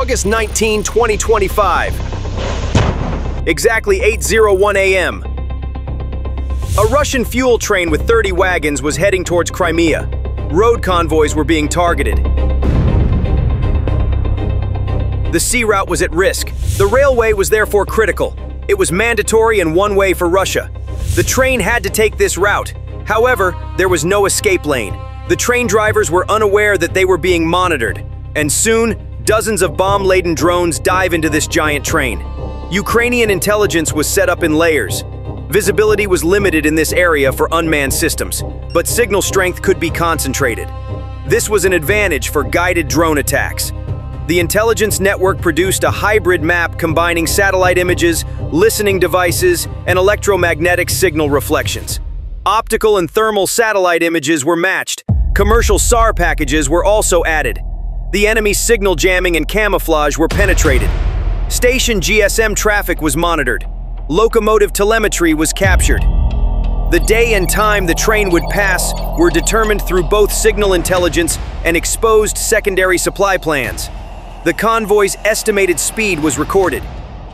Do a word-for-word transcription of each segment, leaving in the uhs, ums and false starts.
August nineteenth, twenty twenty-five, exactly eight oh one A M, a Russian fuel train with thirty wagons was heading towards Crimea. Road convoys were being targeted. The sea route was at risk. The railway was therefore critical. It was mandatory and one way for Russia. The train had to take this route. However, there was no escape lane. The train drivers were unaware that they were being monitored. And soon, dozens of bomb-laden drones dive into this giant train. Ukrainian intelligence was set up in layers. Visibility was limited in this area for unmanned systems, but signal strength could be concentrated. This was an advantage for guided drone attacks. The intelligence network produced a hybrid map combining satellite images, listening devices, and electromagnetic signal reflections. Optical and thermal satellite images were matched. Commercial S A R packages were also added. The enemy's signal jamming and camouflage were penetrated. Station G S M traffic was monitored. Locomotive telemetry was captured. The day and time the train would pass were determined through both signal intelligence and exposed secondary supply plans. The convoy's estimated speed was recorded.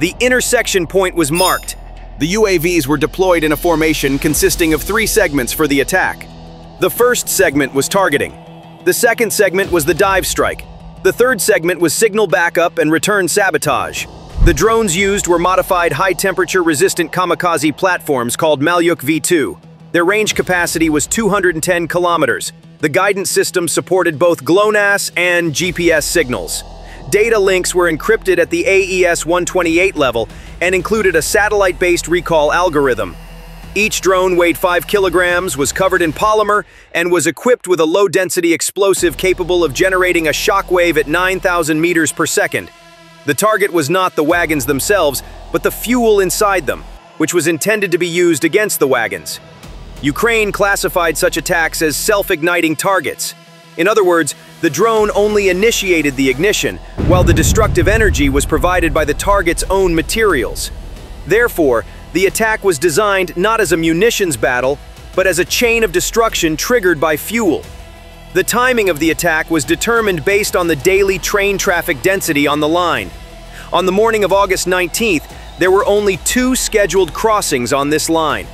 The intersection point was marked. The U A Vs were deployed in a formation consisting of three segments for the attack. The first segment was targeting. The second segment was the dive strike. The third segment was signal backup and return sabotage. The drones used were modified high-temperature-resistant kamikaze platforms called Maliuk V two. Their range capacity was two hundred ten kilometers. The guidance system supported both GLONASS and G P S signals. Data links were encrypted at the A E S one twenty-eight level and included a satellite-based recall algorithm. Each drone weighed five kilograms, was covered in polymer, and was equipped with a low-density explosive capable of generating a shockwave at nine thousand meters per second. The target was not the wagons themselves, but the fuel inside them, which was intended to be used against the wagons. Ukraine classified such attacks as self-igniting targets. In other words, the drone only initiated the ignition, while the destructive energy was provided by the target's own materials. Therefore, the attack was designed not as a munitions battle, but as a chain of destruction triggered by fuel. The timing of the attack was determined based on the daily train traffic density on the line. On the morning of August nineteenth, there were only two scheduled crossings on this line.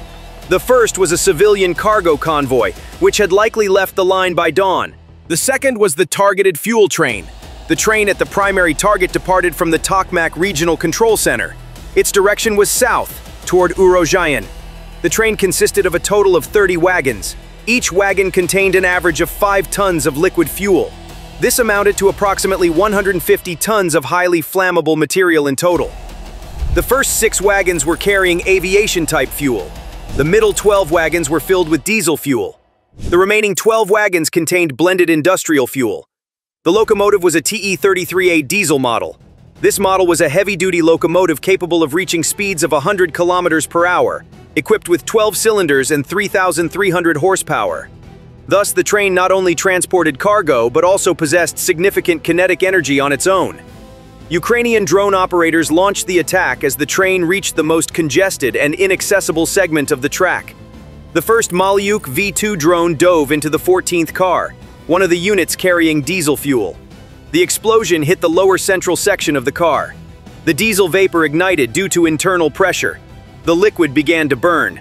The first was a civilian cargo convoy, which had likely left the line by dawn. The second was the targeted fuel train. The train at the primary target departed from the Tokmak Regional Control Center. Its direction was south, toward Urozhayne. The train consisted of a total of thirty wagons. Each wagon contained an average of five tons of liquid fuel. This amounted to approximately one hundred fifty tons of highly flammable material in total. The first six wagons were carrying aviation-type fuel. The middle twelve wagons were filled with diesel fuel. The remaining twelve wagons contained blended industrial fuel. The locomotive was a T E thirty-three A diesel model. This model was a heavy-duty locomotive capable of reaching speeds of one hundred kilometers per hour, equipped with twelve cylinders and three thousand three hundred horsepower. Thus, the train not only transported cargo but also possessed significant kinetic energy on its own. Ukrainian drone operators launched the attack as the train reached the most congested and inaccessible segment of the track. The first Maliuk V two drone dove into the fourteenth car, one of the units carrying diesel fuel. The explosion hit the lower central section of the car. The diesel vapor ignited due to internal pressure. The liquid began to burn.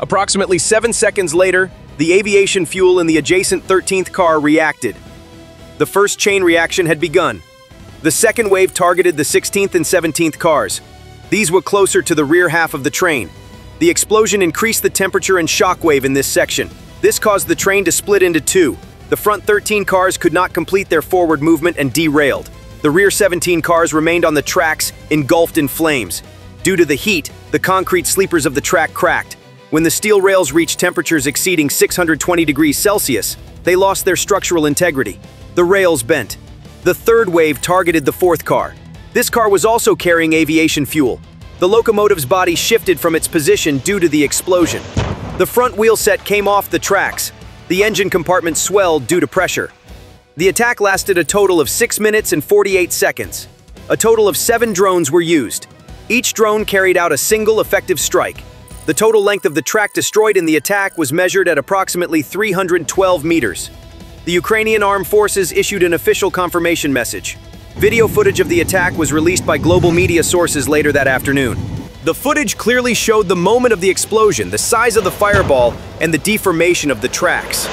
Approximately seven seconds later, the aviation fuel in the adjacent thirteenth car reacted. The first chain reaction had begun. The second wave targeted the sixteenth and seventeenth cars. These were closer to the rear half of the train. The explosion increased the temperature and shockwave in this section. This caused the train to split into two. The front thirteen cars could not complete their forward movement and derailed. The rear seventeen cars remained on the tracks, engulfed in flames. Due to the heat, the concrete sleepers of the track cracked. When the steel rails reached temperatures exceeding six hundred twenty degrees Celsius, they lost their structural integrity. The rails bent. The third wave targeted the fourth car. This car was also carrying aviation fuel. The locomotive's body shifted from its position due to the explosion. The front wheel set came off the tracks. The engine compartment swelled due to pressure. The attack lasted a total of six minutes and forty-eight seconds. A total of seven drones were used. Each drone carried out a single effective strike. The total length of the track destroyed in the attack was measured at approximately three hundred twelve meters. The Ukrainian Armed Forces issued an official confirmation message. Video footage of the attack was released by global media sources later that afternoon. The footage clearly showed the moment of the explosion, the size of the fireball, and the deformation of the tracks.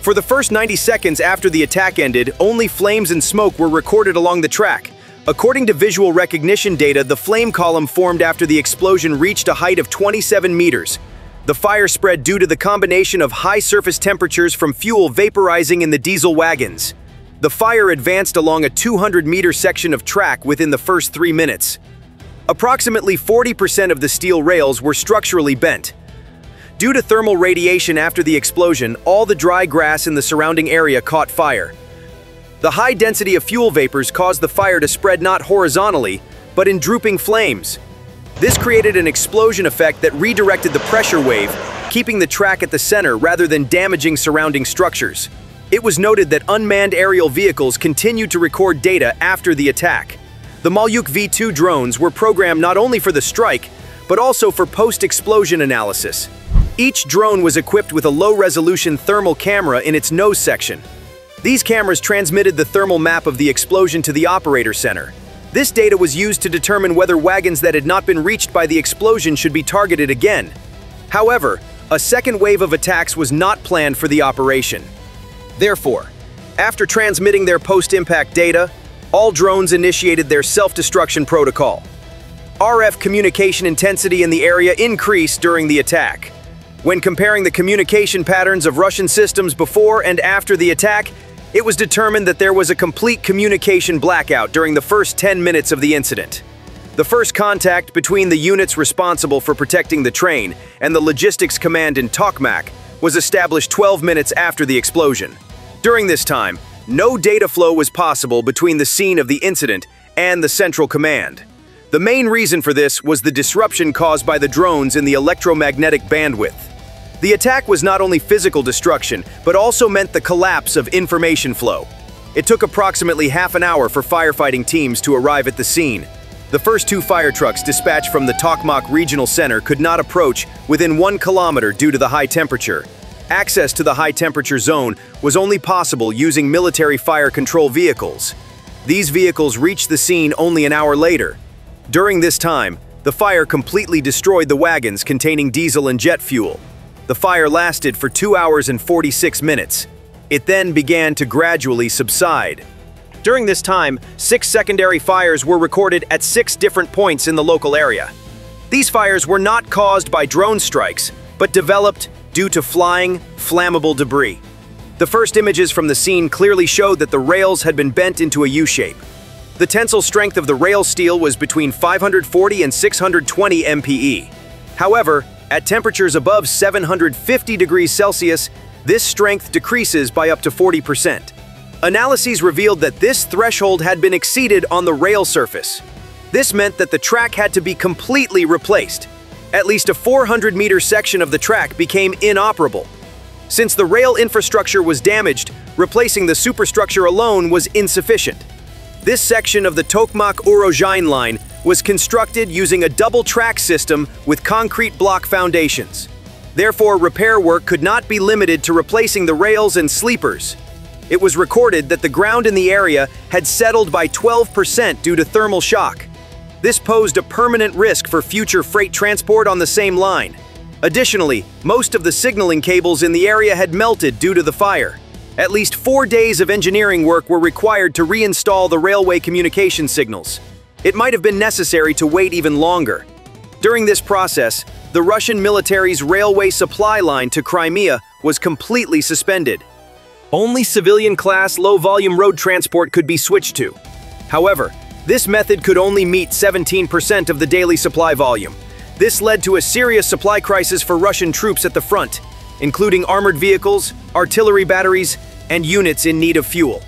For the first ninety seconds after the attack ended, only flames and smoke were recorded along the track. According to visual recognition data, the flame column formed after the explosion reached a height of twenty-seven meters. The fire spread due to the combination of high surface temperatures from fuel vaporizing in the diesel wagons. The fire advanced along a two hundred meter section of track within the first three minutes. Approximately forty percent of the steel rails were structurally bent. Due to thermal radiation after the explosion, all the dry grass in the surrounding area caught fire. The high density of fuel vapors caused the fire to spread not horizontally, but in drooping flames. This created an explosion effect that redirected the pressure wave, keeping the track at the center rather than damaging surrounding structures. It was noted that unmanned aerial vehicles continued to record data after the attack. The Maliuk V two drones were programmed not only for the strike, but also for post-explosion analysis. Each drone was equipped with a low-resolution thermal camera in its nose section. These cameras transmitted the thermal map of the explosion to the operator center. This data was used to determine whether wagons that had not been reached by the explosion should be targeted again. However, a second wave of attacks was not planned for the operation. Therefore, after transmitting their post-impact data, all drones initiated their self-destruction protocol. R F communication intensity in the area increased during the attack. When comparing the communication patterns of Russian systems before and after the attack, it was determined that there was a complete communication blackout during the first ten minutes of the incident. The first contact between the units responsible for protecting the train and the logistics command in Tokmak was established twelve minutes after the explosion. During this time, no data flow was possible between the scene of the incident and the central command. The main reason for this was the disruption caused by the drones in the electromagnetic bandwidth. The attack was not only physical destruction, but also meant the collapse of information flow. It took approximately half an hour for firefighting teams to arrive at the scene. The first two fire trucks dispatched from the Tokmak Regional Center could not approach within one kilometer due to the high temperature. Access to the high-temperature zone was only possible using military fire control vehicles. These vehicles reached the scene only an hour later. During this time, the fire completely destroyed the wagons containing diesel and jet fuel. The fire lasted for two hours and forty-six minutes. It then began to gradually subside. During this time, six secondary fires were recorded at six different points in the local area. These fires were not caused by drone strikes, but developed due to flying, flammable debris. The first images from the scene clearly showed that the rails had been bent into a U shape. The tensile strength of the rail steel was between five hundred forty and six hundred twenty M P E. However, at temperatures above seven hundred fifty degrees Celsius, this strength decreases by up to forty percent. Analyses revealed that this threshold had been exceeded on the rail surface. This meant that the track had to be completely replaced. At least a four hundred meter section of the track became inoperable. Since the rail infrastructure was damaged, replacing the superstructure alone was insufficient. This section of the Tokmak–Urozhayne line was constructed using a double track system with concrete block foundations. Therefore, repair work could not be limited to replacing the rails and sleepers. It was recorded that the ground in the area had settled by twelve percent due to thermal shock. This posed a permanent risk for future freight transport on the same line. Additionally, most of the signaling cables in the area had melted due to the fire. At least four days of engineering work were required to reinstall the railway communication signals. It might have been necessary to wait even longer. During this process, the Russian military's railway supply line to Crimea was completely suspended. Only civilian-class low-volume road transport could be switched to. However, this method could only meet seventeen percent of the daily supply volume. This led to a serious supply crisis for Russian troops at the front, including armored vehicles, artillery batteries, and units in need of fuel.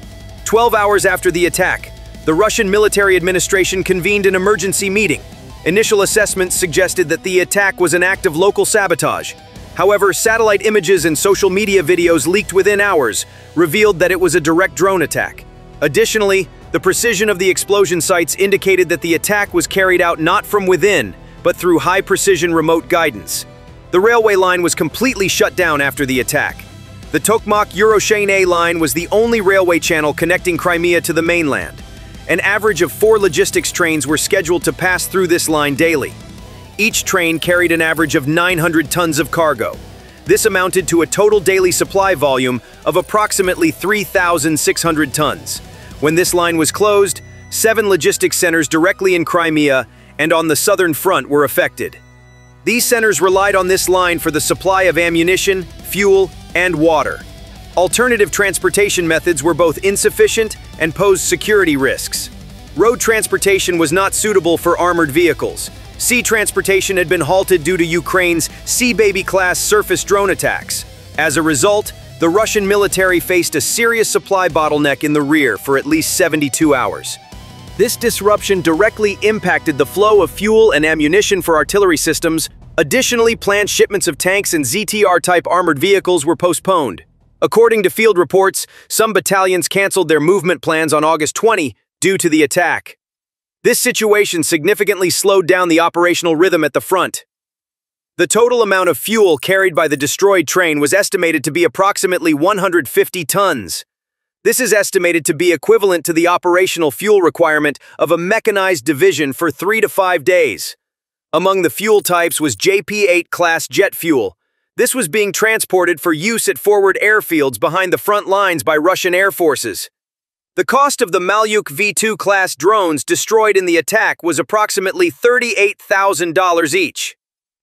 twelve hours after the attack, the Russian military administration convened an emergency meeting. Initial assessments suggested that the attack was an act of local sabotage. However, satellite images and social media videos leaked within hours revealed that it was a direct drone attack. Additionally, the precision of the explosion sites indicated that the attack was carried out not from within, but through high-precision remote guidance. The railway line was completely shut down after the attack. The Tokmak–Urozhayne line was the only railway channel connecting Crimea to the mainland. an average of four logistics trains were scheduled to pass through this line daily. Each train carried an average of nine hundred tons of cargo. This amounted to a total daily supply volume of approximately three thousand six hundred tons. When this line was closed, seven logistics centers directly in Crimea and on the southern front were affected. These centers relied on this line for the supply of ammunition, fuel, and water. Alternative transportation methods were both insufficient and posed security risks. Road transportation was not suitable for armored vehicles. Sea transportation had been halted due to Ukraine's Sea Baby-class surface drone attacks. As a result, the Russian military faced a serious supply bottleneck in the rear for at least seventy-two hours. This disruption directly impacted the flow of fuel and ammunition for artillery systems. Additionally, planned shipments of tanks and Z T R-type armored vehicles were postponed. According to field reports, some battalions canceled their movement plans on August twentieth due to the attack. This situation significantly slowed down the operational rhythm at the front. The total amount of fuel carried by the destroyed train was estimated to be approximately one hundred fifty tons. This is estimated to be equivalent to the operational fuel requirement of a mechanized division for three to five days. Among the fuel types was J P eight class jet fuel. This was being transported for use at forward airfields behind the front lines by Russian air forces. The cost of the Maliuk V two class drones destroyed in the attack was approximately thirty-eight thousand dollars each.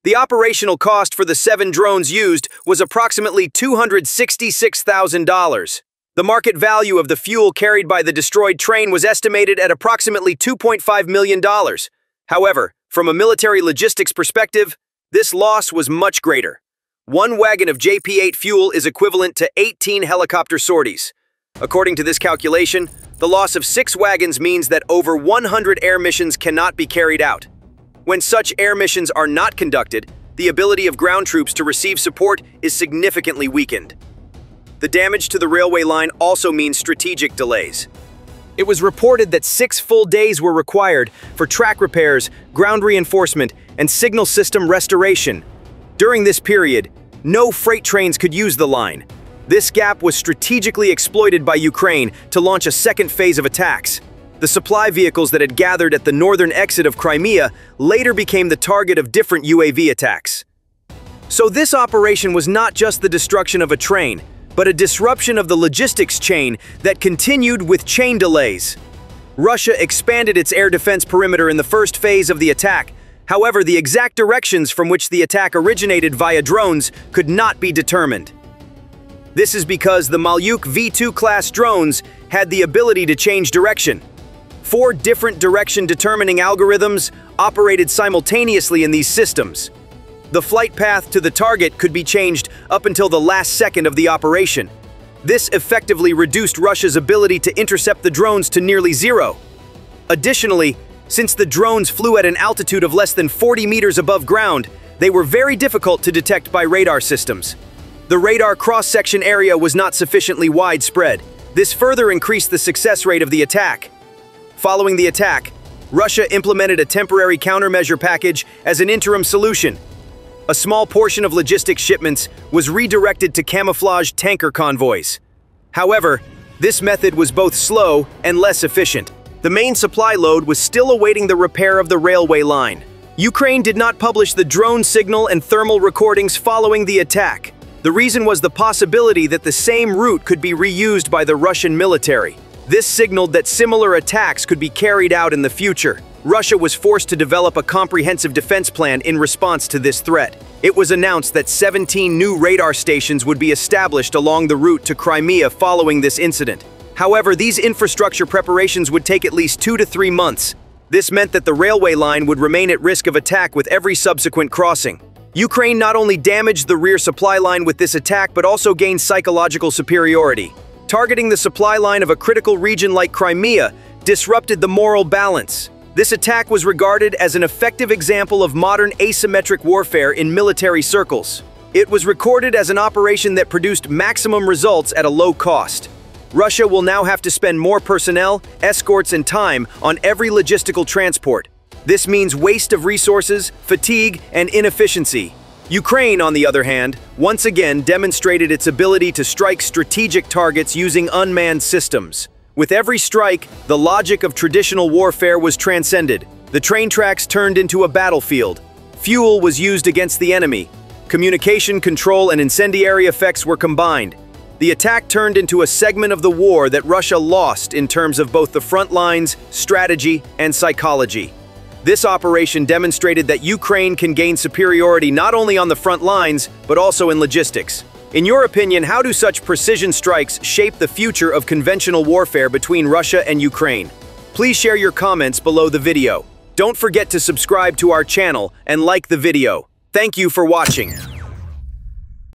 The operational cost for the seven drones used was approximately two hundred sixty-six thousand dollars. The market value of the fuel carried by the destroyed train was estimated at approximately two point five million dollars. However, from a military logistics perspective, this loss was much greater. One wagon of J P eight fuel is equivalent to eighteen helicopter sorties. According to this calculation, the loss of six wagons means that over one hundred air missions cannot be carried out. When such air missions are not conducted, the ability of ground troops to receive support is significantly weakened. The damage to the railway line also means strategic delays. It was reported that six full days were required for track repairs, ground reinforcement, and signal system restoration. During this period, no freight trains could use the line. This gap was strategically exploited by Ukraine to launch a second phase of attacks. The supply vehicles that had gathered at the northern exit of Crimea later became the target of different U A V attacks. So this operation was not just the destruction of a train, but a disruption of the logistics chain that continued with chain delays. Russia expanded its air defense perimeter in the first phase of the attack. However, the exact directions from which the attack originated via drones could not be determined. This is because the Maliuk V two class drones had the ability to change direction. Four different direction-determining algorithms operated simultaneously in these systems. The flight path to the target could be changed up until the last second of the operation. This effectively reduced Russia's ability to intercept the drones to nearly zero. Additionally, since the drones flew at an altitude of less than forty meters above ground, they were very difficult to detect by radar systems. The radar cross-section area was not sufficiently widespread. This further increased the success rate of the attack. Following the attack, Russia implemented a temporary countermeasure package as an interim solution. A small portion of logistics shipments was redirected to camouflaged tanker convoys. However, this method was both slow and less efficient. The main supply load was still awaiting the repair of the railway line. Ukraine did not publish the drone signal and thermal recordings following the attack. The reason was the possibility that the same route could be reused by the Russian military. This signaled that similar attacks could be carried out in the future. Russia was forced to develop a comprehensive defense plan in response to this threat. It was announced that seventeen new radar stations would be established along the route to Crimea following this incident. However, these infrastructure preparations would take at least two to three months. This meant that the railway line would remain at risk of attack with every subsequent crossing. Ukraine not only damaged the rear supply line with this attack but also gained psychological superiority. Targeting the supply line of a critical region like Crimea disrupted the moral balance. This attack was regarded as an effective example of modern asymmetric warfare in military circles. It was recorded as an operation that produced maximum results at a low cost. Russia will now have to spend more personnel, escorts, and time on every logistical transport. This means waste of resources, fatigue, and inefficiency. Ukraine, on the other hand, once again demonstrated its ability to strike strategic targets using unmanned systems. With every strike, the logic of traditional warfare was transcended. The train tracks turned into a battlefield. Fuel was used against the enemy. Communication, control, and incendiary effects were combined. The attack turned into a segment of the war that Russia lost in terms of both the front lines, strategy, and psychology. This operation demonstrated that Ukraine can gain superiority not only on the front lines, but also in logistics. In your opinion, how do such precision strikes shape the future of conventional warfare between Russia and Ukraine? Please share your comments below the video. Don't forget to subscribe to our channel and like the video. Thank you for watching.